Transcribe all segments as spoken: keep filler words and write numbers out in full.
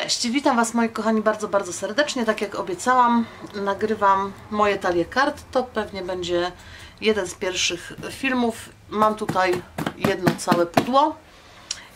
Cześć, witam Was moi kochani bardzo, bardzo serdecznie. Tak jak obiecałam, nagrywam moje talie kart. To pewnie będzie jeden z pierwszych filmów. Mam tutaj jedno całe pudło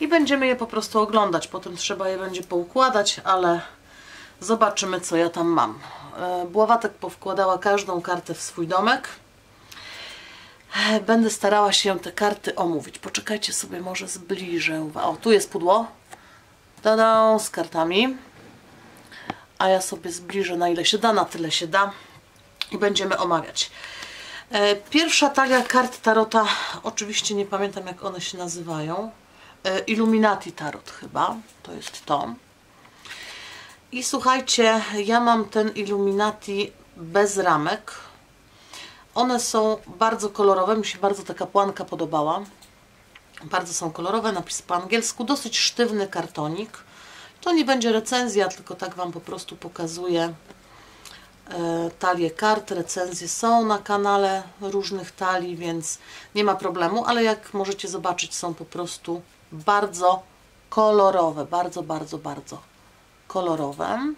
i będziemy je po prostu oglądać. Potem trzeba je będzie poukładać, ale zobaczymy, co ja tam mam. Bławatek powkładała każdą kartę w swój domek. Będę starała się te karty omówić. Poczekajcie sobie, może zbliżę. O, tu jest pudło. Tada, z kartami. A ja sobie zbliżę na ile się da, na tyle się da. I będziemy omawiać. E, pierwsza talia kart Tarota, oczywiście nie pamiętam jak one się nazywają. E, Illuminati Tarot chyba, to jest to. I słuchajcie, ja mam ten Illuminati bez ramek. One są bardzo kolorowe, mi się bardzo ta kapłanka podobała. Bardzo są kolorowe, napis po angielsku, dosyć sztywny kartonik. To nie będzie recenzja, tylko tak Wam po prostu pokazuję talię kart. Recenzje są na kanale różnych talii, więc nie ma problemu, ale jak możecie zobaczyć, są po prostu bardzo kolorowe, bardzo, bardzo, bardzo kolorowe.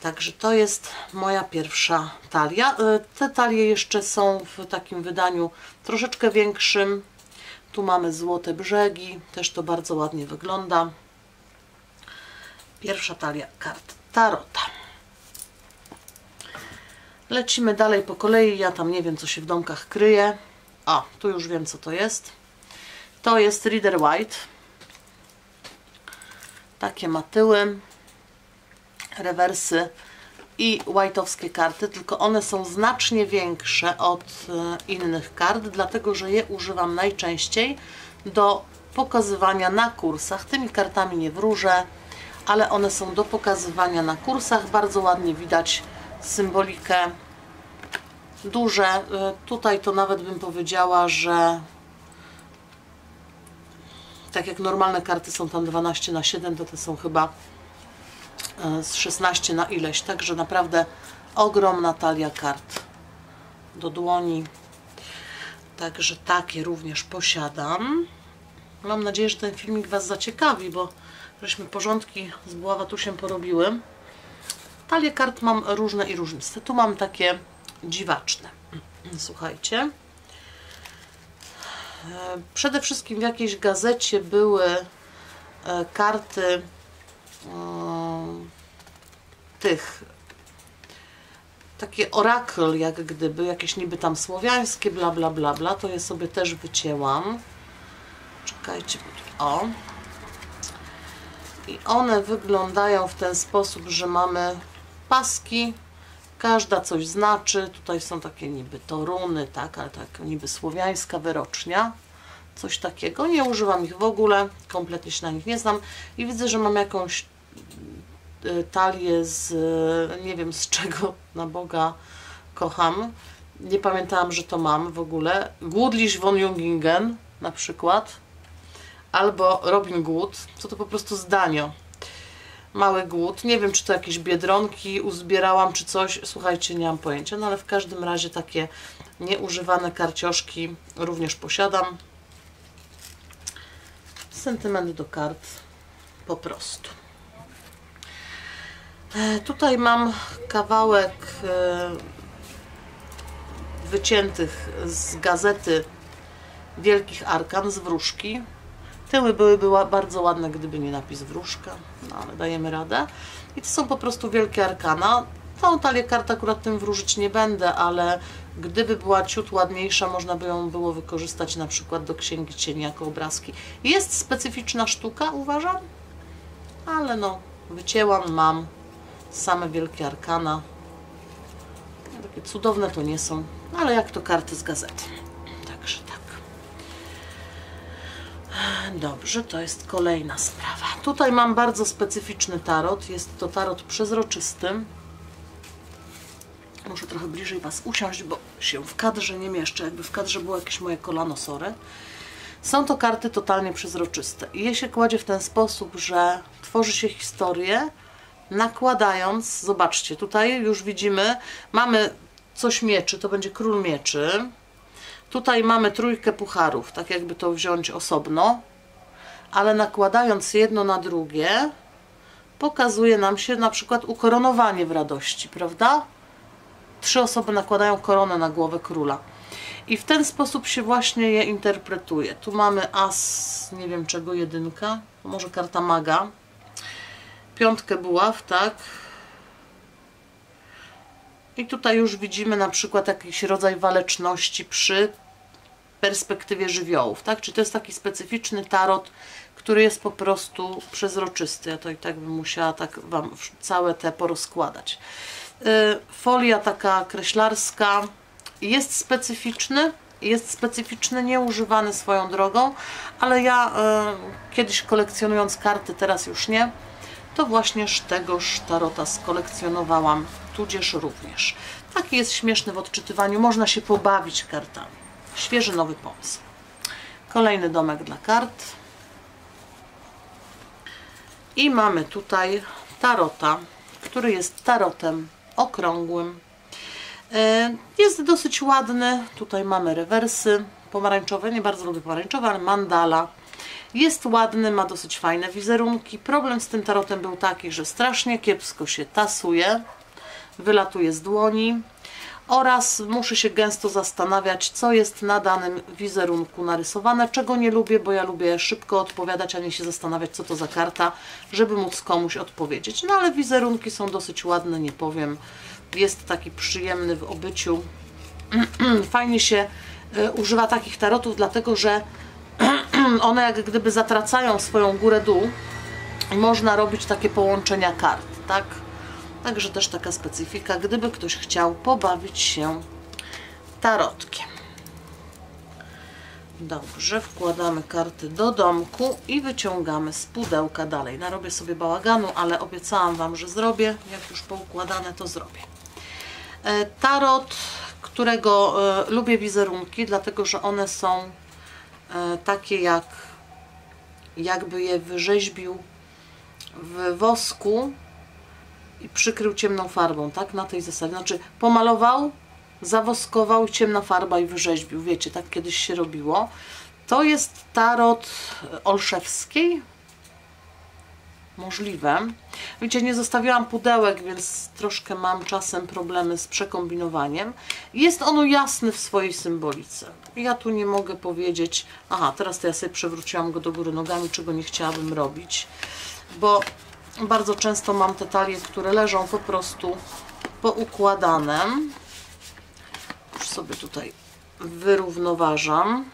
Także to jest moja pierwsza talia. Te talie jeszcze są w takim wydaniu troszeczkę większym. Tu mamy złote brzegi, też to bardzo ładnie wygląda. Pierwsza talia kart Tarota. Lecimy dalej po kolei. Ja tam nie wiem, co się w domkach kryje. A, tu już wiem, co to jest. To jest Rider-Waite. Takie ma tyły, rewersy i white'owskie karty, tylko one są znacznie większe od innych kart, dlatego że je używam najczęściej do pokazywania na kursach. Tymi kartami nie wróżę, ale one są do pokazywania na kursach. Bardzo ładnie widać symbolikę, duże. Tutaj to nawet bym powiedziała, że tak jak normalne karty są tam dwanaście na siedem, to te są chyba z szesnaście na ileś, także naprawdę ogromna talia kart do dłoni. Także takie również posiadam. Mam nadzieję, że ten filmik Was zaciekawi, bo żeśmy porządki z bławatusiem porobiły. Talie kart mam różne i różniste. Tu mam takie dziwaczne. Słuchajcie. Przede wszystkim w jakiejś gazecie były karty tych takie oracle, jak gdyby jakieś niby tam słowiańskie, bla bla bla bla, to je sobie też wycięłam. Czekajcie, o, i one wyglądają w ten sposób, że mamy paski, każda coś znaczy. Tutaj są takie niby toruny, tak, ale tak niby słowiańska wyrocznia, coś takiego. Nie używam ich w ogóle, kompletnie się na nich nie znam. I widzę, że mam jakąś talię z, nie wiem z czego, na Boga kocham, nie pamiętałam, że to mam w ogóle. Goodlish von Jungingen na przykład, albo Robin Hood, co to po prostu zdanio, mały Good, nie wiem czy to jakieś biedronki uzbierałam czy coś, słuchajcie, nie mam pojęcia, no ale w każdym razie takie nieużywane karcioszki również posiadam. Sentyment do kart po prostu. Tutaj mam kawałek wyciętych z gazety Wielkich Arkan z wróżki. Tyły byłyby bardzo ładne, gdyby nie napis wróżka, no ale dajemy radę. I to są po prostu Wielkie Arkana. Tą talię kart akurat tym wróżyć nie będę, ale gdyby była ciut ładniejsza, można by ją było wykorzystać na przykład do Księgi Cieni jako obrazki. Jest specyficzna sztuka, uważam, ale no, wycięłam, mam same Wielkie Arkana. Takie cudowne to nie są, ale jak to karty z gazety. Także tak. Dobrze, to jest kolejna sprawa. Tutaj mam bardzo specyficzny tarot. Jest to tarot przezroczysty. Muszę trochę bliżej Was usiąść, bo się w kadrze nie mieszczę. Jakby w kadrze było jakieś moje kolano, sorry. Są to karty totalnie przezroczyste. I je się kładzie w ten sposób, że tworzy się historię, nakładając, zobaczcie, tutaj już widzimy, mamy coś mieczy, to będzie król mieczy. Tutaj mamy trójkę pucharów, tak jakby to wziąć osobno. ale nakładając jedno na drugie pokazuje nam się na przykład ukoronowanie w radości, prawda? Trzy osoby nakładają koronę na głowę króla. I w ten sposób się właśnie je interpretuje. Tu mamy as, nie wiem czego, jedynka, może karta maga. Piątkę buław, tak? I tutaj już widzimy na przykład jakiś rodzaj waleczności przy perspektywie żywiołów, tak? Czyli to jest taki specyficzny tarot, który jest po prostu przezroczysty. Ja to i tak bym musiała tak Wam całe te porozkładać. Folia taka kreślarska. Jest specyficzny, jest specyficzny, nieużywany swoją drogą, ale ja y, kiedyś kolekcjonując karty, teraz już nie, to właśnie tegoż tarota skolekcjonowałam, tudzież również. Taki jest śmieszny w odczytywaniu, można się pobawić kartami. Świeży, nowy pomysł. Kolejny domek dla kart. I mamy tutaj tarota, który jest tarotem okrągłym. Jest dosyć ładny, tutaj mamy rewersy pomarańczowe, nie bardzo lubię pomarańczowe, ale mandala. Jest ładny, ma dosyć fajne wizerunki. Problem z tym tarotem był taki, że strasznie kiepsko się tasuje, wylatuje z dłoni oraz muszę się gęsto zastanawiać, co jest na danym wizerunku narysowane, czego nie lubię, bo ja lubię szybko odpowiadać, a nie się zastanawiać, co to za karta, żeby móc komuś odpowiedzieć. No ale wizerunki są dosyć ładne, nie powiem. Jest taki przyjemny w obyciu. Fajnie się używa takich tarotów, dlatego że one jak gdyby zatracają swoją górę-dół i można robić takie połączenia kart, tak? Także też taka specyfika, gdyby ktoś chciał pobawić się tarotkiem. Dobrze, wkładamy karty do domku i wyciągamy z pudełka dalej. Narobię sobie bałaganu, ale obiecałam Wam, że zrobię. Jak już poukładane, to zrobię. Tarot, którego e, lubię wizerunki, dlatego że one są e, takie jak jakby je wyrzeźbił w wosku i przykrył ciemną farbą, tak? Na tej zasadzie, znaczy pomalował, zawoskował, ciemna farba i wyrzeźbił, wiecie, tak kiedyś się robiło. To jest tarot Olszewskiej? Możliwe. Wiecie, nie zostawiłam pudełek, więc troszkę mam czasem problemy z przekombinowaniem. Jest ono jasny w swojej symbolice. Ja tu nie mogę powiedzieć... Aha, teraz to ja sobie przewróciłam go do góry nogami, czego nie chciałabym robić, bo bardzo często mam te talie, które leżą po prostu poukładane. Już sobie tutaj wyrównoważam.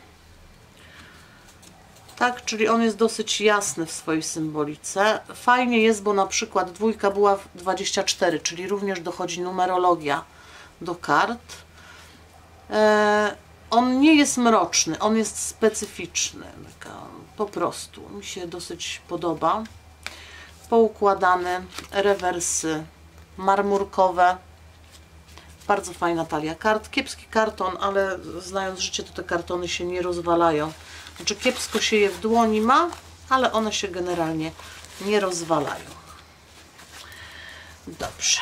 Tak, czyli on jest dosyć jasny w swojej symbolice. Fajnie jest, bo na przykład dwójka była w dwadzieścia cztery, czyli również dochodzi numerologia do kart. E, on nie jest mroczny, on jest specyficzny. Taka, po prostu mi się dosyć podoba. Poukładane rewersy marmurkowe. Bardzo fajna talia kart. Kiepski karton, ale znając życie, to te kartony się nie rozwalają. Znaczy kiepsko się je w dłoni ma, ale one się generalnie nie rozwalają. Dobrze.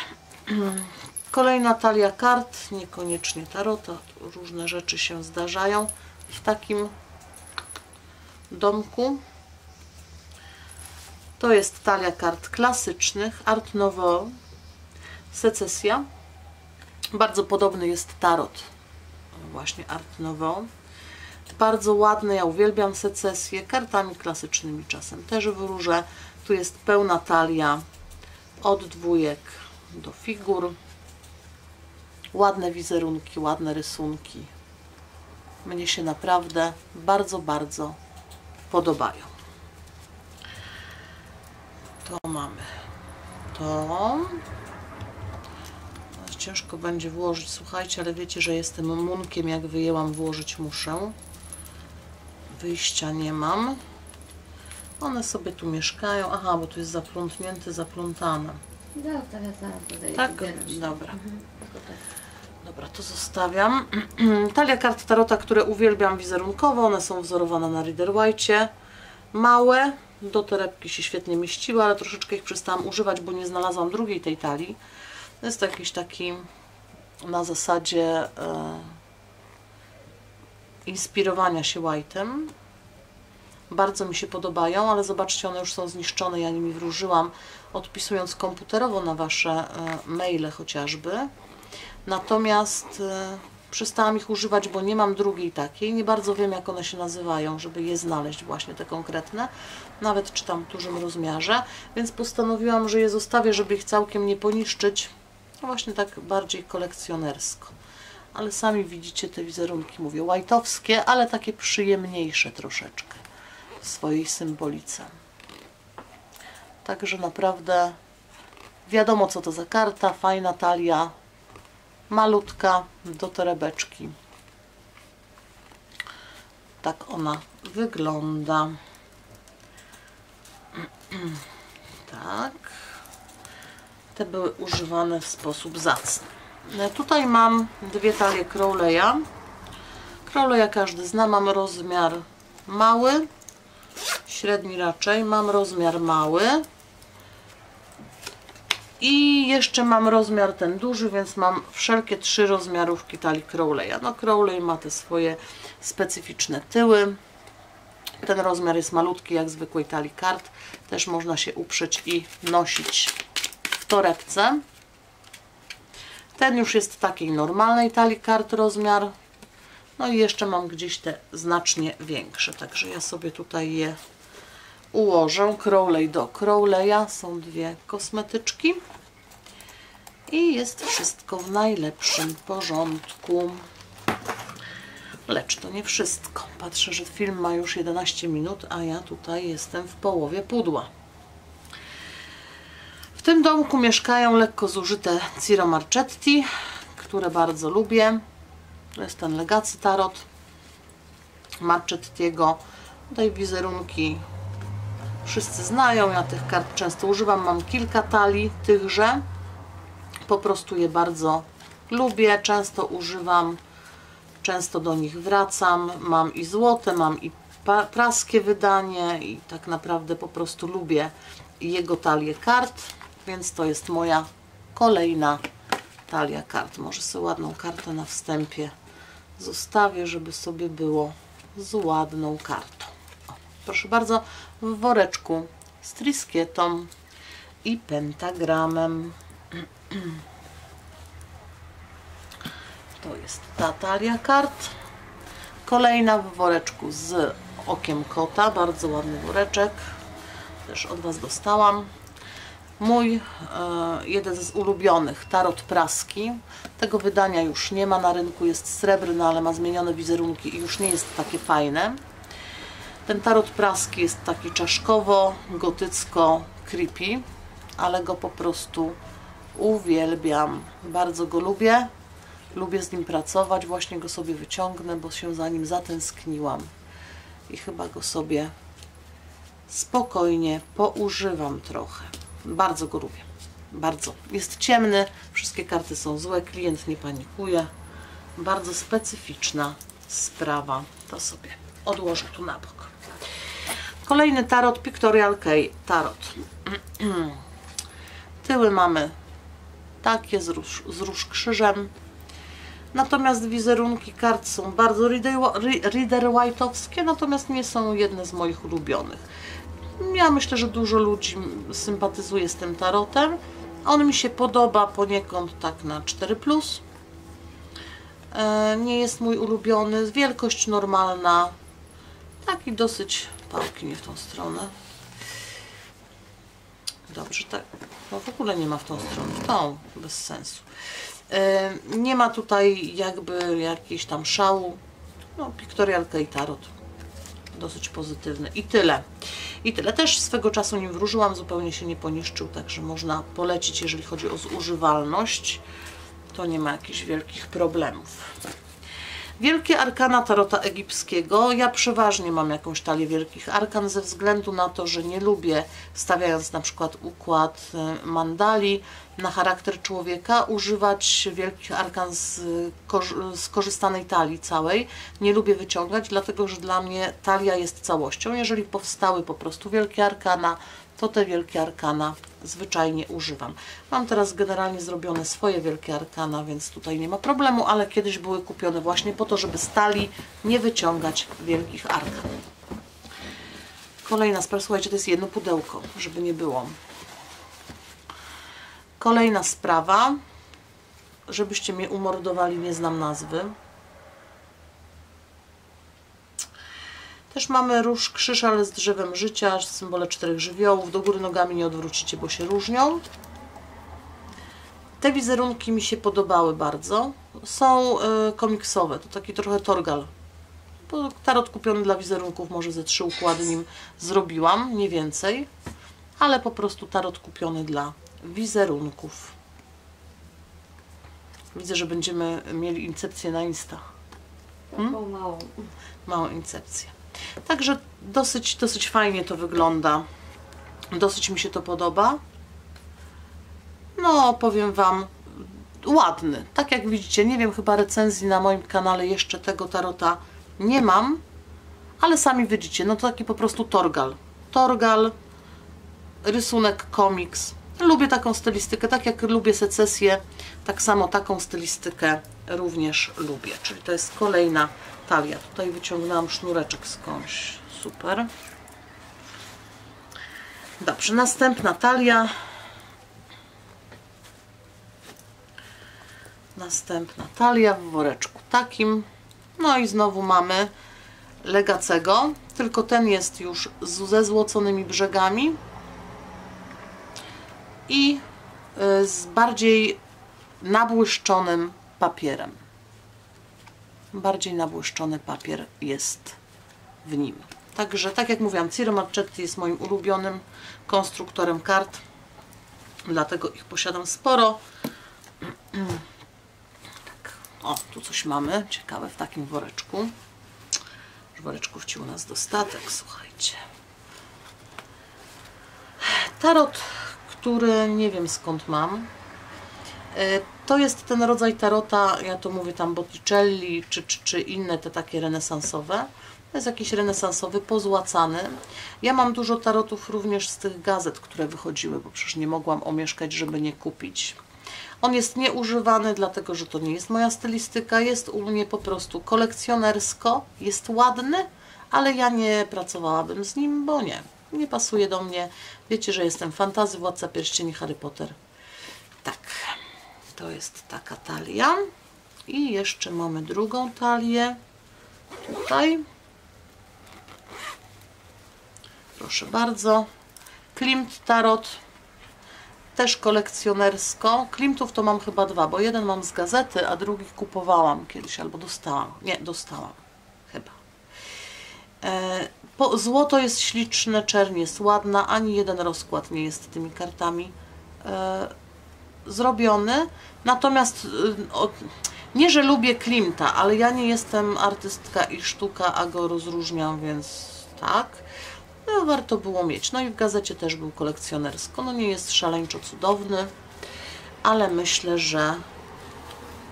Kolejna talia kart, niekoniecznie tarota. Różne rzeczy się zdarzają w takim domku. To jest talia kart klasycznych, Art Nouveau, Secesja. Bardzo podobny jest tarot, właśnie Art Nouveau. Bardzo ładny, ja uwielbiam secesję, kartami klasycznymi czasem też wróżę. Tu jest pełna talia od dwójek do figur. Ładne wizerunki, ładne rysunki. Mnie się naprawdę bardzo, bardzo podobają. To mamy to. Ciężko będzie włożyć, słuchajcie, ale wiecie, że jestem munkiem, jak wyjęłam, włożyć muszę. Wyjścia nie mam. One sobie tu mieszkają. Aha, bo tu jest zaplątnięte, zaplątane. Dobra, tak? Dobra. Mhm. Dobra, to zostawiam. Talia kart tarota, które uwielbiam wizerunkowo. One są wzorowane na Rider-Waite. Małe, do torebki się świetnie mieściły, ale troszeczkę ich przestałam używać, bo nie znalazłam drugiej tej talii. To jest jakiś taki na zasadzie e, inspirowania się White'em. Bardzo mi się podobają, ale zobaczcie, one już są zniszczone, ja nimi wróżyłam, odpisując komputerowo na Wasze maile chociażby. Natomiast przestałam ich używać, bo nie mam drugiej takiej. Nie bardzo wiem, jak one się nazywają, żeby je znaleźć, właśnie te konkretne. Nawet czytam w dużym rozmiarze, więc postanowiłam, że je zostawię, żeby ich całkiem nie poniszczyć. No właśnie tak bardziej kolekcjonersko. Ale sami widzicie, te wizerunki, mówię, white'owskie, ale takie przyjemniejsze troszeczkę w swojej symbolice. Także naprawdę wiadomo, co to za karta. Fajna talia, malutka, do torebeczki. Tak ona wygląda. Tak. Te były używane w sposób zacny. Tutaj mam dwie talie Crowleya. Crowleya każdy zna. Mam rozmiar mały, średni raczej. Mam rozmiar mały. I jeszcze mam rozmiar ten duży, więc mam wszelkie trzy rozmiarówki talii Crowleya. No Crowley ma te swoje specyficzne tyły. Ten rozmiar jest malutki, jak zwykłej talii kart. Też można się uprzeć i nosić w torebce. Ten już jest takiej normalnej talii kart rozmiar. No i jeszcze mam gdzieś te znacznie większe. Także ja sobie tutaj je ułożę. Crowley do Crowleya. Są dwie kosmetyczki. I jest wszystko w najlepszym porządku. Lecz to nie wszystko. Patrzę, że film ma już jedenaście minut, a ja tutaj jestem w połowie pudła. W tym domku mieszkają lekko zużyte Ciro Marchetti, które bardzo lubię. To jest ten Legacy Tarot Marchettiego. Tutaj wizerunki wszyscy znają, ja tych kart często używam, mam kilka talii tychże, po prostu je bardzo lubię, często używam, często do nich wracam, mam i złote, mam i praskie wydanie i tak naprawdę po prostu lubię jego talię kart, więc to jest moja kolejna talia kart. Może sobie ładną kartę na wstępie zostawię, żeby sobie było z ładną kartą. Proszę bardzo, w woreczku z triskietą i pentagramem. To jest ta talia kart. Kolejna w woreczku z okiem kota. Bardzo ładny woreczek. Też od Was dostałam. Mój e, jeden z ulubionych, tarot praski. Tego wydania już nie ma na rynku. Jest srebrny, ale ma zmienione wizerunki i już nie jest takie fajne. Ten tarot praski jest taki czaszkowo-gotycko-creepy, ale go po prostu uwielbiam. Bardzo go lubię. Lubię z nim pracować. Właśnie go sobie wyciągnę, bo się za nim zatęskniłam. I chyba go sobie spokojnie poużywam trochę. Bardzo go lubię. Bardzo. Jest ciemny. Wszystkie karty są złe. Klient nie panikuje. Bardzo specyficzna sprawa. To sobie odłożę tu na bok. Kolejny tarot, Pictorial Key Tarot. Tyły mamy takie z róż, z róż krzyżem. Natomiast wizerunki kart są bardzo Rider-Waite'owskie, natomiast nie są jedne z moich ulubionych. Ja myślę, że dużo ludzi sympatyzuje z tym tarotem. On mi się podoba poniekąd tak na cztery plus. Nie jest mój ulubiony. Wielkość normalna. Taki dosyć... Pałki nie w tą stronę. Dobrze, tak. No w ogóle nie ma w tą stronę. W tą, bez sensu. Yy, nie ma tutaj jakby jakiejś tam szału. No, Pictorial Key Tarot. Dosyć pozytywny. I tyle. I tyle. Też swego czasu nim wróżyłam. Zupełnie się nie poniszczył, także można polecić, jeżeli chodzi o zużywalność. To nie ma jakichś wielkich problemów. Wielkie arkana tarota egipskiego. Ja przeważnie mam jakąś talię wielkich arkan ze względu na to, że nie lubię, stawiając na przykład układ mandali na charakter człowieka, używać wielkich arkan z skorzystanej talii całej. Nie lubię wyciągać, dlatego że dla mnie talia jest całością. Jeżeli powstały po prostu wielkie arkana, to te wielkie arkana zwyczajnie używam. Mam teraz generalnie zrobione swoje wielkie arkana, więc tutaj nie ma problemu, ale kiedyś były kupione właśnie po to, żeby z talii nie wyciągać wielkich arkan. Kolejna sprawa, słuchajcie, to jest jedno pudełko, żeby nie było. Kolejna sprawa, żebyście mnie umordowali, nie znam nazwy. Też mamy róż krzyż, ale z drzewem życia, symbole czterech żywiołów. Do góry nogami nie odwrócicie, bo się różnią. Te wizerunki mi się podobały bardzo. Są y, komiksowe, to taki trochę torgal. Bo tarot kupiony dla wizerunków, może ze trzy układy nim zrobiłam, nie więcej. Ale po prostu tarot kupiony dla wizerunków. Widzę, że będziemy mieli incepcję na Insta. Hmm? Taką małą. Małą incepcję. Także dosyć, dosyć fajnie to wygląda. Dosyć mi się to podoba. No, powiem Wam, ładny. Tak jak widzicie, nie wiem, chyba recenzji na moim kanale jeszcze tego tarota nie mam, ale sami widzicie, no to taki po prostu torgal. Torgal, rysunek, komiks. Lubię taką stylistykę, tak jak lubię secesję, tak samo taką stylistykę również lubię. Czyli to jest kolejna talia. Tutaj wyciągnęłam sznureczek skądś. Super. Dobrze, następna talia. Następna talia w woreczku takim. No i znowu mamy Legacego, tylko ten jest już ze złoconymi brzegami i z bardziej nabłyszczonym papierem. Bardziej nabłyszczony papier jest w nim. Także, tak jak mówiłam, Ciro Marchetti jest moim ulubionym konstruktorem kart, dlatego ich posiadam sporo. O, tu coś mamy, ciekawe, w takim woreczku. Już woreczków ci u nas dostatek, słuchajcie. Tarot, który nie wiem skąd mam. To jest ten rodzaj tarota, ja to mówię tam Botticelli, czy, czy, czy inne te takie renesansowe. To jest jakiś renesansowy, pozłacany. Ja mam dużo tarotów również z tych gazet, które wychodziły, bo przecież nie mogłam omieszkać, żeby nie kupić. On jest nieużywany, dlatego że to nie jest moja stylistyka, jest u mnie po prostu kolekcjonersko, jest ładny, ale ja nie pracowałabym z nim, bo nie, nie pasuje do mnie. Wiecie, że jestem fantazy, Władca Pierścieni, Harry Potter. Tak, to jest taka talia. I jeszcze mamy drugą talię, tutaj. Proszę bardzo, Klimt Tarot. Też kolekcjonersko. Klimtów to mam chyba dwa, bo jeden mam z gazety, a drugi kupowałam kiedyś, albo dostałam. Nie, dostałam. Chyba. E, po, złoto jest śliczne, czerń jest ładna, ani jeden rozkład nie jest tymi kartami e, zrobiony. Natomiast e, o, nie, że lubię Klimta, ale ja nie jestem artystka i sztuka, a go rozróżniam, więc tak. No, warto było mieć. No i w gazecie też był kolekcjonersko. No nie jest szaleńczo cudowny, ale myślę, że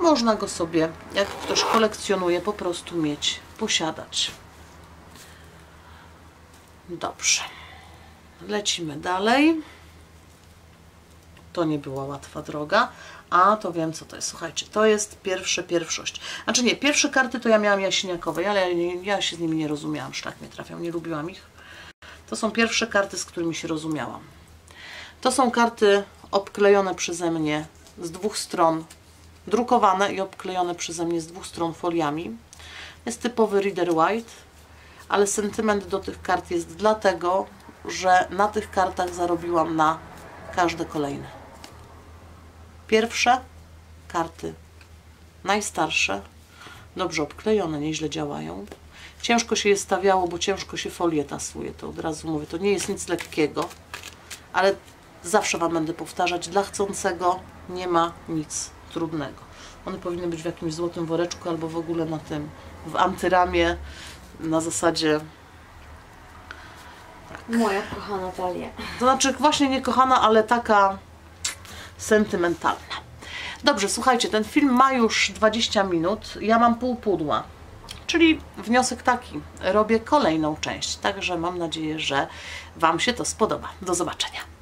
można go sobie, jak ktoś kolekcjonuje, po prostu mieć, posiadać. Dobrze. Lecimy dalej. To nie była łatwa droga. A, to wiem, co to jest. Słuchajcie, to jest pierwsze pierwszość. Znaczy nie, pierwsze karty to ja miałam jaśniakowe, ale ja, ja się z nimi nie rozumiałam. Szlak mnie trafiał, nie lubiłam ich. To są pierwsze karty, z którymi się rozumiałam. To są karty obklejone przeze mnie z dwóch stron, drukowane i obklejone przeze mnie z dwóch stron foliami. Jest typowy Rider-Waite, ale sentyment do tych kart jest dlatego, że na tych kartach zarobiłam na każde kolejne. Pierwsze karty, najstarsze, dobrze obklejone, nieźle działają. Ciężko się je stawiało, bo ciężko się folię tasuje, to od razu mówię, to nie jest nic lekkiego, ale zawsze Wam będę powtarzać, dla chcącego nie ma nic trudnego. One powinny być w jakimś złotym woreczku albo w ogóle na tym, w antyramie, na zasadzie... Tak. Moja kochana talia. To znaczy właśnie nie kochana, ale taka sentymentalna. Dobrze, słuchajcie, ten film ma już dwadzieścia minut, ja mam pół pudła. Czyli wniosek taki, robię kolejną część, także mam nadzieję, że Wam się to spodoba. Do zobaczenia.